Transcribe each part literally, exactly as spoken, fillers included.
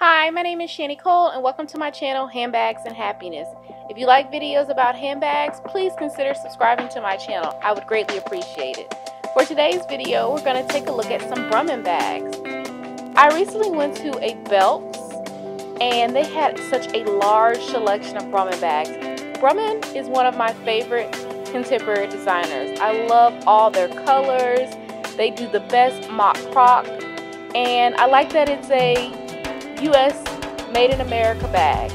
Hi, my name is Shani Cole and welcome to my channel, Handbags and Happiness. If you like videos about handbags, please consider subscribing to my channel. I would greatly appreciate it. For today's video, we're going to take a look at some Brahmin bags. I recently went to a Belk's and they had such a large selection of Brahmin bags. Brahmin is one of my favorite contemporary designers. I love all their colors. They do the best mock croc, and I like that it's a U S made in America bag.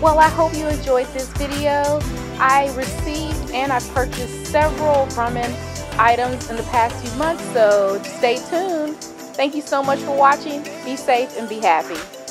Well, I hope you enjoyed this video. I received and I purchased several Brahmin items in the past few months, so stay tuned. Thank you so much for watching. Be safe and be happy.